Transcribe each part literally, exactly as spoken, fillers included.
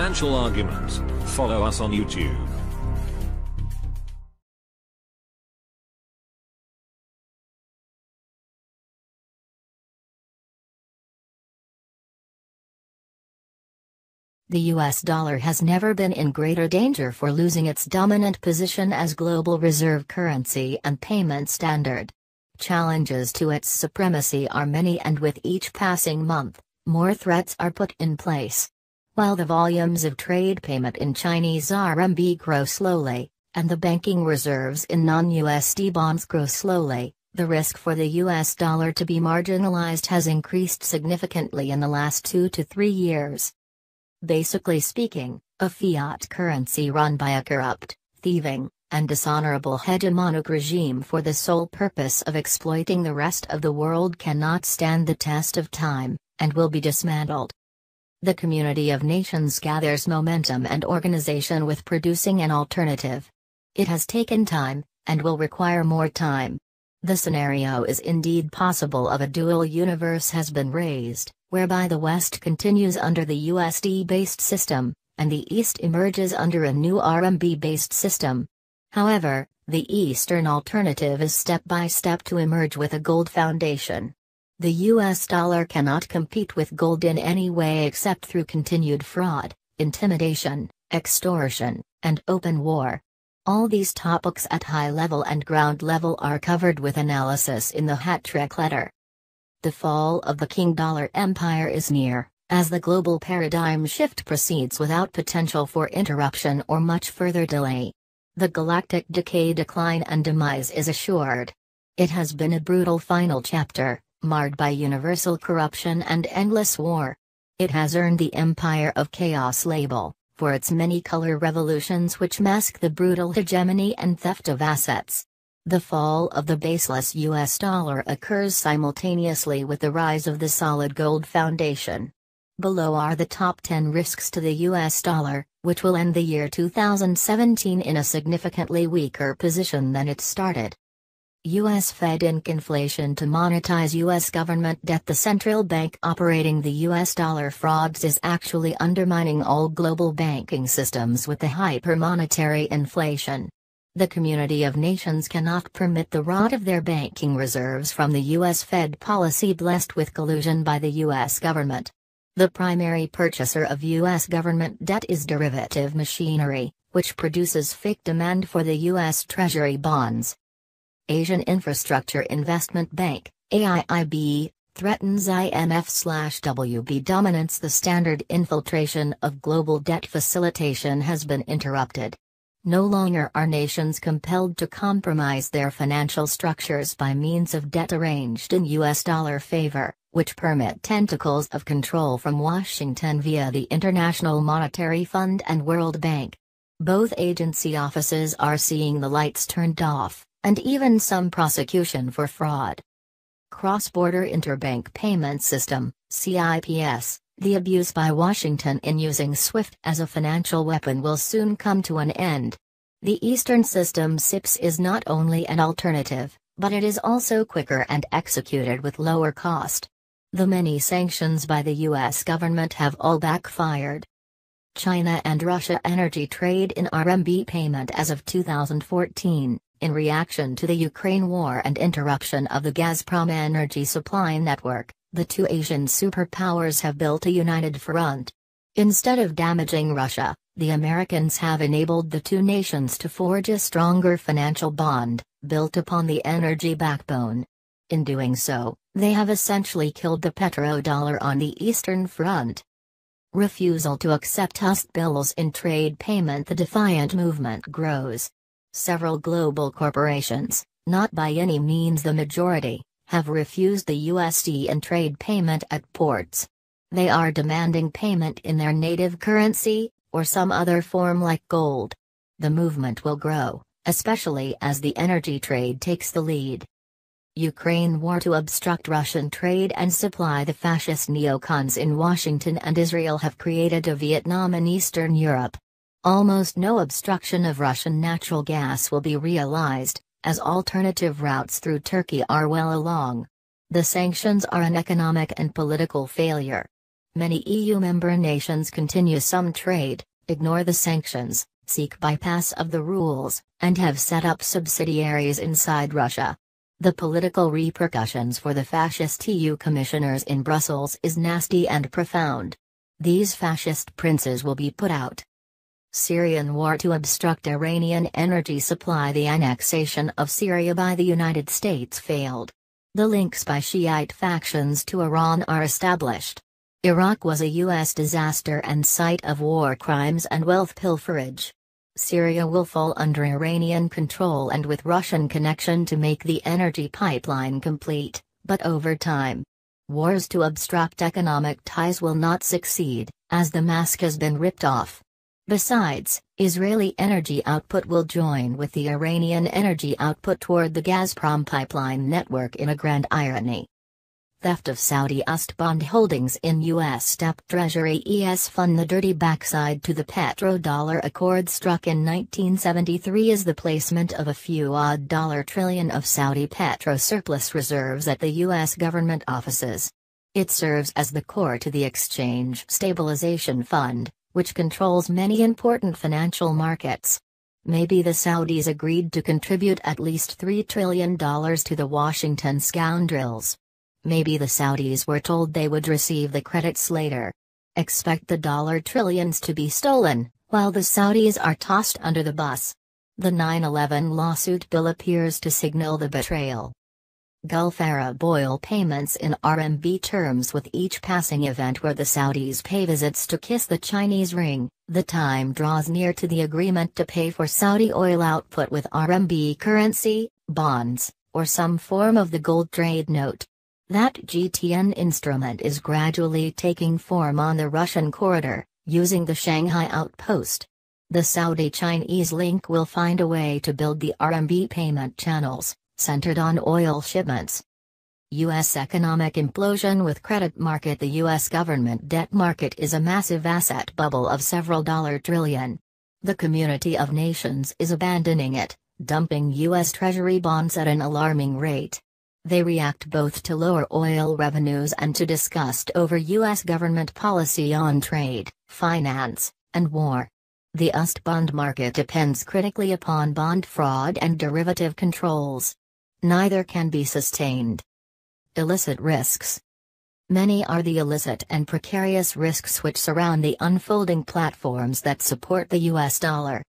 Financial Argument. Follow us on YouTube. The U S dollar has never been in greater danger for losing its dominant position as global reserve currency and payment standard. Challenges to its supremacy are many, and with each passing month, more threats are put in place. While the volumes of trade payment in Chinese R M B grow slowly, and the banking reserves in non U S D bonds grow slowly, the risk for the U S dollar to be marginalized has increased significantly in the last two to three years. Basically speaking, a fiat currency run by a corrupt, thieving, and dishonorable hegemonic regime for the sole purpose of exploiting the rest of the world cannot stand the test of time, and will be dismantled. The community of nations gathers momentum and organization with producing an alternative. It has taken time, and will require more time. The scenario is indeed possible of a dual universe has been raised, whereby the West continues under the U S D-based system, and the East emerges under a new R M B-based system. However, the Eastern alternative is step by step to emerge with a gold foundation. The U S dollar cannot compete with gold in any way except through continued fraud, intimidation, extortion, and open war. All these topics at high level and ground level are covered with analysis in the Hat Trick Letter. The fall of the King Dollar Empire is near, as the global paradigm shift proceeds without potential for interruption or much further delay. The galactic decay, decline and demise is assured. It has been a brutal final chapter, marred by universal corruption and endless war. It has earned the Empire of Chaos label, for its many color revolutions which mask the brutal hegemony and theft of assets. The fall of the baseless U S dollar occurs simultaneously with the rise of the solid gold foundation. Below are the top ten risks to the U S dollar, which will end the year two thousand seventeen in a significantly weaker position than it started. U S Fed Incorporated inflation to monetize U S government debt. The central bank operating the U S dollar frauds is actually undermining all global banking systems with the hypermonetary inflation. The community of nations cannot permit the rot of their banking reserves from the U S Fed policy blessed with collusion by the U S government. The primary purchaser of U S government debt is derivative machinery, which produces fake demand for the U S Treasury bonds. Asian Infrastructure Investment Bank, A I I B, threatens I M F W B dominance. The standard infiltration of global debt facilitation has been interrupted. No longer are nations compelled to compromise their financial structures by means of debt arranged in U S dollar favor, which permit tentacles of control from Washington via the International Monetary Fund and World Bank. Both agency offices are seeing the lights turned off, and even some prosecution for fraud. Cross-border interbank payment system, C I P S. The abuse by Washington in using SWIFT as a financial weapon will soon come to an end. The Eastern system C I P S is not only an alternative, but it is also quicker and executed with lower cost. The many sanctions by the U S government have all backfired. China and Russia energy trade in R M B payment as of two thousand fourteen, in reaction to the Ukraine war and interruption of the Gazprom energy supply network. The two Asian superpowers have built a united front. Instead of damaging Russia, the Americans have enabled the two nations to forge a stronger financial bond, built upon the energy backbone. In doing so, they have essentially killed the petrodollar on the Eastern Front. Refusal to accept H U S D bills in trade payment. The defiant movement grows. Several global corporations, not by any means the majority, have refused the U S D in trade payment at ports. They are demanding payment in their native currency, or some other form like gold. The movement will grow, especially as the energy trade takes the lead. Ukraine war to obstruct Russian trade and supply. The fascist neocons in Washington and Israel have created a Vietnam in Eastern Europe. Almost no obstruction of Russian natural gas will be realized, as alternative routes through Turkey are well along. The sanctions are an economic and political failure. Many E U member nations continue some trade, ignore the sanctions, seek bypass of the rules, and have set up subsidiaries inside Russia. The political repercussions for the fascist E U commissioners in Brussels is nasty and profound. These fascist princes will be put out. Syrian war to obstruct Iranian energy supply. The annexation of Syria by the United States failed. The links by Shiite factions to Iran are established. Iraq was a U S disaster and site of war crimes and wealth pilferage. Syria will fall under Iranian control and with Russian connection to make the energy pipeline complete, but over time. Wars to obstruct economic ties will not succeed, as the mask has been ripped off. Besides, Israeli energy output will join with the Iranian energy output toward the Gazprom pipeline network in a grand irony. Theft of Saudi U S T bond holdings in U S Step Treasury E S fund. The dirty backside to the petrodollar accord struck in nineteen seventy-three is the placement of a few odd dollar trillion of Saudi petro surplus reserves at the U S government offices. It serves as the core to the Exchange Stabilization Fund, which controls many important financial markets. Maybe the Saudis agreed to contribute at least three trillion dollars to the Washington scoundrels. Maybe the Saudis were told they would receive the credits later. Expect the dollar trillions to be stolen, while the Saudis are tossed under the bus. The nine eleven lawsuit bill appears to signal the betrayal. Gulf Arab oil payments in R M B terms. With each passing event where the Saudis pay visits to kiss the Chinese ring, the time draws near to the agreement to pay for Saudi oil output with R M B currency, bonds, or some form of the gold trade note. That G T N instrument is gradually taking form on the Russian corridor, using the Shanghai outpost. The Saudi-Chinese link will find a way to build the R M B payment channels, centered on oil shipments. U S economic implosion with credit market. The U S government debt market is a massive asset bubble of several dollar trillion. The community of nations is abandoning it, dumping U S Treasury bonds at an alarming rate. They react both to lower oil revenues and to disgust over U S government policy on trade, finance, and war. The U S T bond market depends critically upon bond fraud and derivative controls. Neither can be sustained. Illicit risks. Many are the illicit and precarious risks which surround the unfolding platforms that support the U S dollar.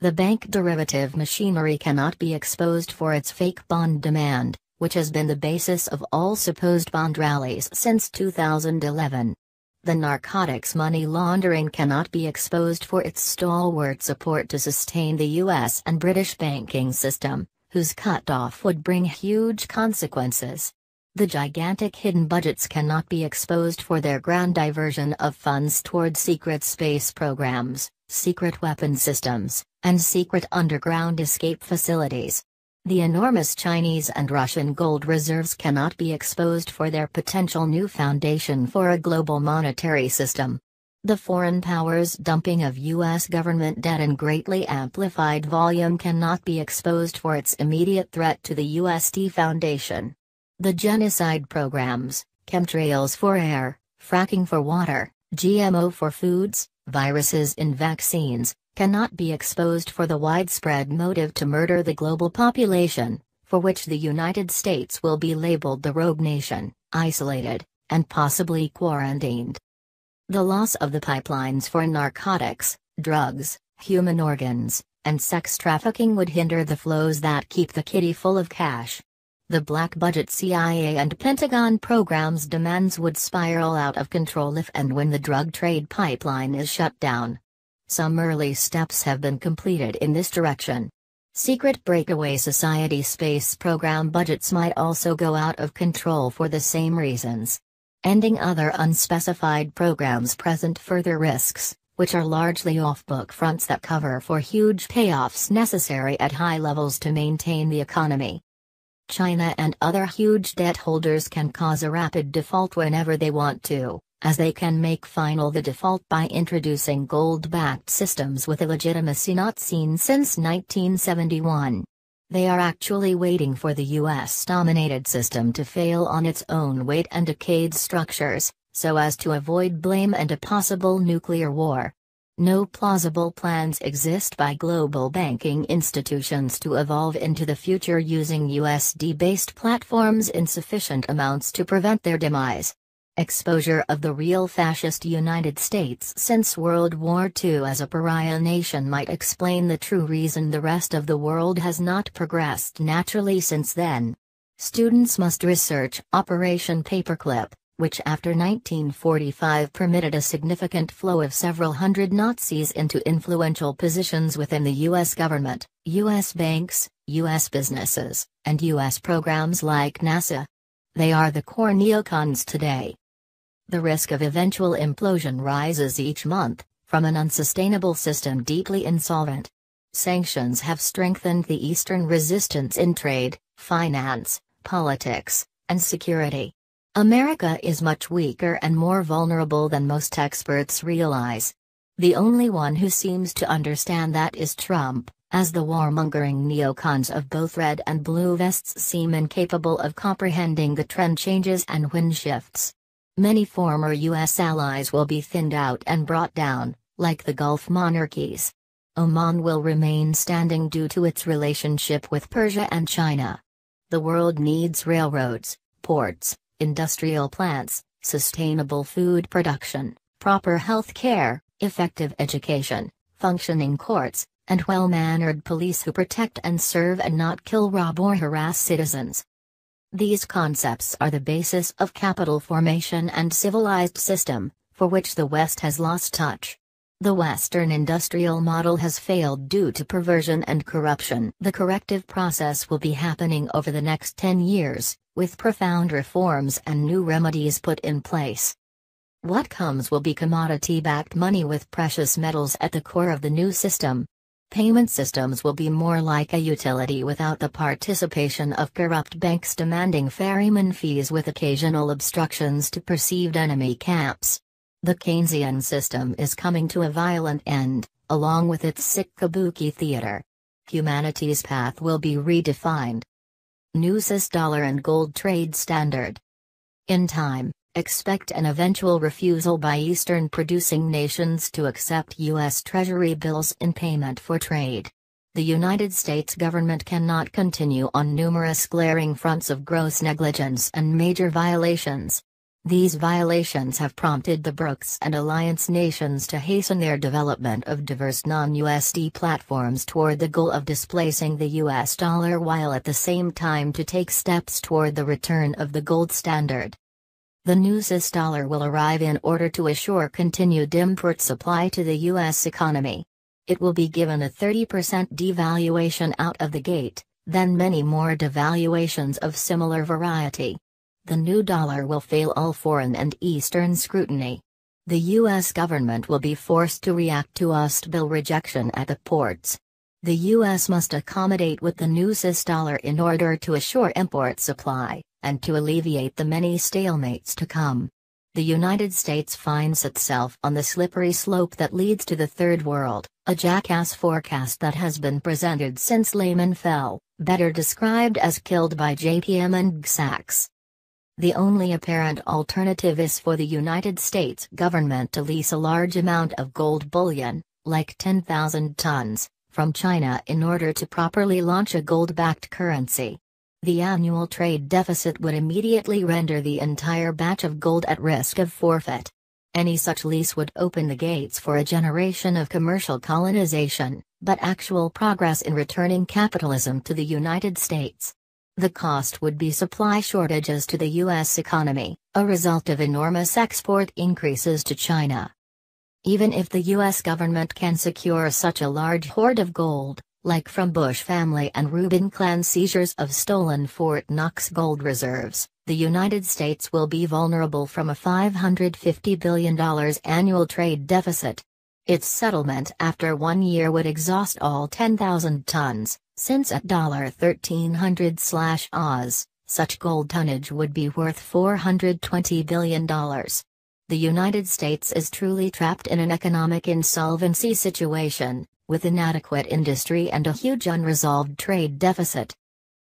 The bank derivative machinery cannot be exposed for its fake bond demand, which has been the basis of all supposed bond rallies since two thousand eleven. The narcotics money laundering cannot be exposed for its stalwart support to sustain the U S and British banking system, whose cutoff would bring huge consequences. The gigantic hidden budgets cannot be exposed for their grand diversion of funds toward secret space programs, secret weapon systems, and secret underground escape facilities. The enormous Chinese and Russian gold reserves cannot be exposed for their potential new foundation for a global monetary system. The foreign powers' dumping of U S government debt in greatly amplified volume cannot be exposed for its immediate threat to the U S T foundation. The genocide programs, chemtrails for air, fracking for water, G M O for foods, viruses in vaccines, cannot be exposed for the widespread motive to murder the global population, for which the United States will be labeled the rogue nation, isolated, and possibly quarantined. The loss of the pipelines for narcotics, drugs, human organs, and sex trafficking would hinder the flows that keep the kitty full of cash. The black budget C I A and Pentagon programs' demands would spiral out of control if and when the drug trade pipeline is shut down. Some early steps have been completed in this direction. Secret breakaway society space program budgets might also go out of control for the same reasons. Ending other unspecified programs present further risks, which are largely off-book fronts that cover for huge payoffs necessary at high levels to maintain the economy. China and other huge debt holders can cause a rapid default whenever they want to, as they can make final the default by introducing gold-backed systems with a legitimacy not seen since nineteen seventy-one. They are actually waiting for the U S dominated system to fail on its own weight and decayed structures, so as to avoid blame and a possible nuclear war. No plausible plans exist by global banking institutions to evolve into the future using U S D-based platforms in sufficient amounts to prevent their demise. Exposure of the real fascist United States since World War Two as a pariah nation might explain the true reason the rest of the world has not progressed naturally since then. Students must research Operation Paperclip, which after nineteen forty-five permitted a significant flow of several hundred Nazis into influential positions within the U S government, U S banks, U S businesses, and U S programs like NASA. They are the core neocons today. The risk of eventual implosion rises each month, from an unsustainable system deeply insolvent. Sanctions have strengthened the Eastern resistance in trade, finance, politics, and security. America is much weaker and more vulnerable than most experts realize. The only one who seems to understand that is Trump, as the warmongering neocons of both red and blue vests seem incapable of comprehending the trend changes and wind shifts. Many former U S allies will be thinned out and brought down, like the Gulf monarchies. Oman will remain standing due to its relationship with Persia and China. The world needs railroads, ports, industrial plants, sustainable food production, proper health care, effective education, functioning courts, and well-mannered police who protect and serve and not kill, rob, or harass citizens. These concepts are the basis of capital formation and civilized system, for which the West has lost touch. The Western industrial model has failed due to perversion and corruption. The corrective process will be happening over the next ten years, with profound reforms and new remedies put in place. What comes will be commodity-backed money with precious metals at the core of the new system. Payment systems will be more like a utility without the participation of corrupt banks demanding ferryman fees with occasional obstructions to perceived enemy camps. The Keynesian system is coming to a violent end, along with its sick kabuki theater. Humanity's path will be redefined. New C I S dollar and gold trade standard. In time, expect an eventual refusal by Eastern producing nations to accept U S Treasury bills in payment for trade. The United States government cannot continue on numerous glaring fronts of gross negligence and major violations. These violations have prompted the BRICS and alliance nations to hasten their development of diverse non-U S D platforms toward the goal of displacing the U S dollar, while at the same time to take steps toward the return of the gold standard. The new C I S dollar will arrive in order to assure continued import supply to the U S economy. It will be given a thirty percent devaluation out of the gate, then many more devaluations of similar variety. The new dollar will fail all foreign and Eastern scrutiny. The U S government will be forced to react to U S T bill rejection at the ports. The U S must accommodate with the new C I S dollar in order to assure import supply, and to alleviate the many stalemates to come. The United States finds itself on the slippery slope that leads to the Third World, a jackass forecast that has been presented since Lehman fell, better described as killed by J P M and Sachs. The only apparent alternative is for the United States government to lease a large amount of gold bullion, like ten thousand tons, from China in order to properly launch a gold-backed currency. The annual trade deficit would immediately render the entire batch of gold at risk of forfeit. Any such lease would open the gates for a generation of commercial colonization, but actual progress in returning capitalism to the United States. The cost would be supply shortages to the U S economy, a result of enormous export increases to China. Even if the U S government can secure such a large hoard of gold, like from Bush family and Rubin clan seizures of stolen Fort Knox gold reserves, the United States will be vulnerable from a five hundred fifty billion dollars annual trade deficit. Its settlement after one year would exhaust all ten thousand tons. Since at thirteen hundred dollars, such gold tonnage would be worth four hundred twenty billion dollars. The United States is truly trapped in an economic insolvency situation, with inadequate industry and a huge unresolved trade deficit.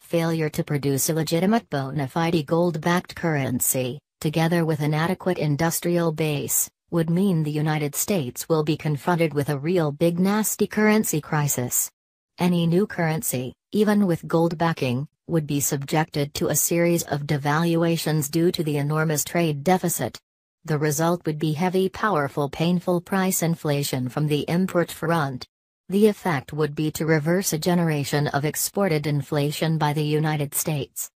Failure to produce a legitimate bona fide gold-backed currency, together with an adequate industrial base, would mean the United States will be confronted with a real big nasty currency crisis. Any new currency, even with gold backing, would be subjected to a series of devaluations due to the enormous trade deficit. The result would be heavy, powerful, painful price inflation from the import front. The effect would be to reverse a generation of exported inflation by the United States.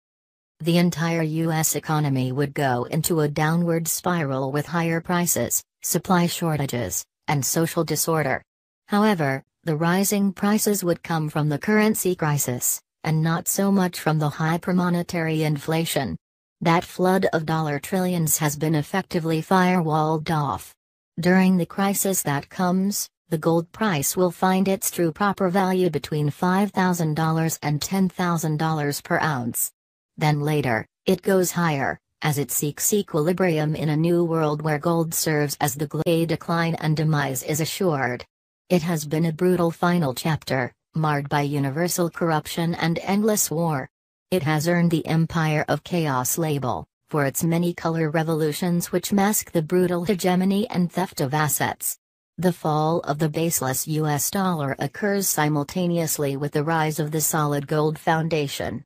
The entire U S economy would go into a downward spiral with higher prices, supply shortages, and social disorder. However, the rising prices would come from the currency crisis, and not so much from the hypermonetary inflation. That flood of dollar trillions has been effectively firewalled off. During the crisis that comes, the gold price will find its true proper value between five thousand dollars and ten thousand dollars per ounce. Then later, it goes higher, as it seeks equilibrium in a new world where gold serves as the glide, decline and demise is assured. It has been a brutal final chapter, marred by universal corruption and endless war. It has earned the Empire of Chaos label, for its many color revolutions which mask the brutal hegemony and theft of assets. The fall of the baseless U S dollar occurs simultaneously with the rise of the solid gold foundation.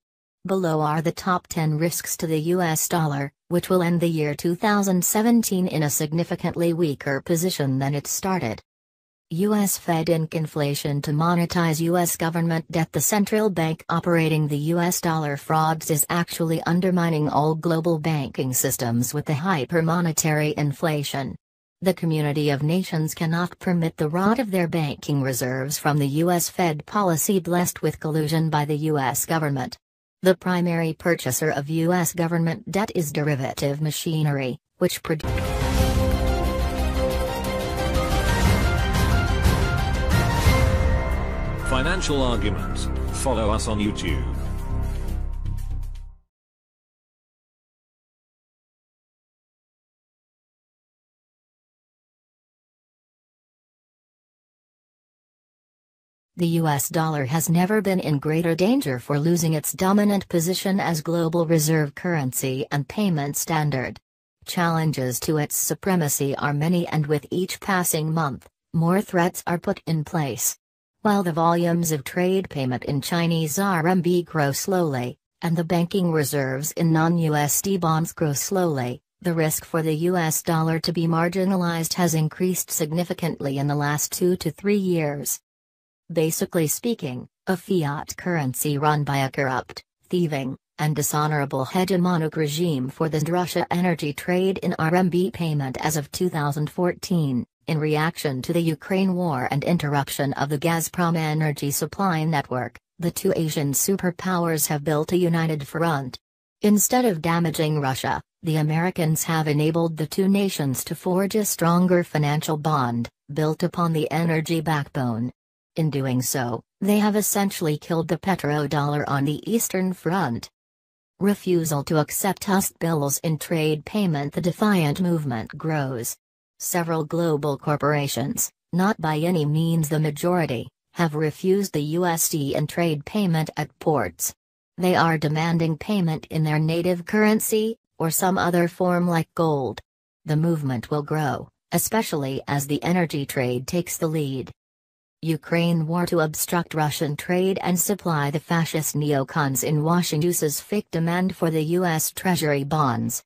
Below are the top ten risks to the U S dollar, which will end the year two thousand seventeen in a significantly weaker position than it started. U S Fed Incorporated inflation to monetize U S government debt. The central bank operating the U S dollar frauds is actually undermining all global banking systems with the hypermonetary inflation. The community of nations cannot permit the rot of their banking reserves from the U S Fed policy blessed with collusion by the U S government. The primary purchaser of U S government debt is derivative machinery, which produces Financial Argument. Follow us on YouTube. The U S dollar has never been in greater danger for losing its dominant position as global reserve currency and payment standard. Challenges to its supremacy are many, and with each passing month, more threats are put in place. While the volumes of trade payment in Chinese R M B grow slowly, and the banking reserves in non U S D bonds grow slowly, the risk for the U S dollar to be marginalized has increased significantly in the last two to three years. Basically speaking, a fiat currency run by a corrupt, thieving, and dishonorable hegemonic regime for the Russia energy trade in R M B payment as of two thousand fourteen, in reaction to the Ukraine war and interruption of the Gazprom energy supply network, the two Asian superpowers have built a united front. Instead of damaging Russia, the Americans have enabled the two nations to forge a stronger financial bond, built upon the energy backbone. In doing so, they have essentially killed the petrodollar on the Eastern Front. Refusal to accept U S bills in trade payment. The defiant movement grows. Several global corporations, not by any means the majority, have refused the U S D in trade payment at ports. They are demanding payment in their native currency, or some other form like gold. The movement will grow, especially as the energy trade takes the lead. Ukraine war to obstruct Russian trade and supply. The fascist neocons in Washington uses fake demand for the U S Treasury bonds.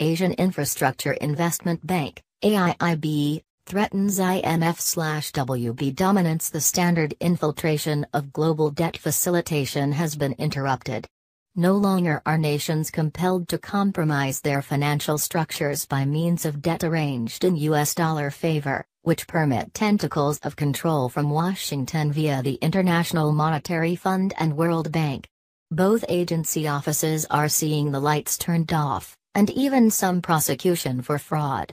Asian Infrastructure Investment Bank, A I I B, threatens I M F W B dominance. The standard infiltration of global debt facilitation has been interrupted. No longer are nations compelled to compromise their financial structures by means of debt arranged in U S dollar favor, which permit tentacles of control from Washington via the International Monetary Fund and World Bank. Both agency offices are seeing the lights turned off, and even some prosecution for fraud.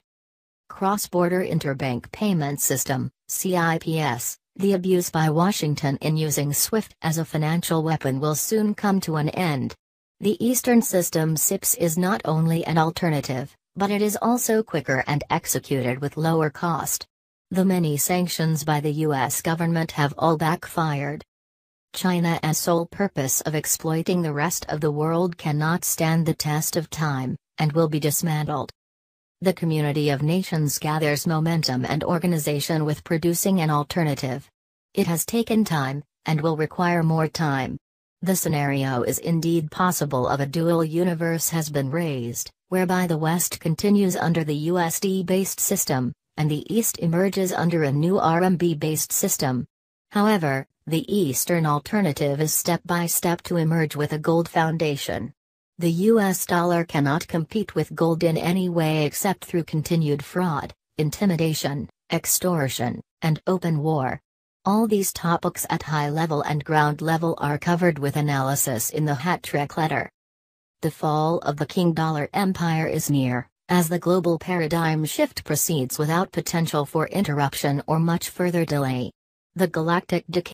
Cross-border interbank payment system, C I P S. The abuse by Washington in using SWIFT as a financial weapon will soon come to an end. The Eastern system C I P S is not only an alternative, but it is also quicker and executed with lower cost. The many sanctions by the U S government have all backfired. China's sole purpose of exploiting the rest of the world cannot stand the test of time, and will be dismantled. The community of nations gathers momentum and organization with producing an alternative. It has taken time, and will require more time. The scenario is indeed possible of a dual universe has been raised, whereby the West continues under the U S D-based system, and the East emerges under a new R M B-based system. However, the Eastern alternative is step by step to emerge with a gold foundation. The U S dollar cannot compete with gold in any way except through continued fraud, intimidation, extortion, and open war. All these topics at high level and ground level are covered with analysis in the Hat Trick Letter. The fall of the King Dollar Empire is near, as the global paradigm shift proceeds without potential for interruption or much further delay. The galactic decay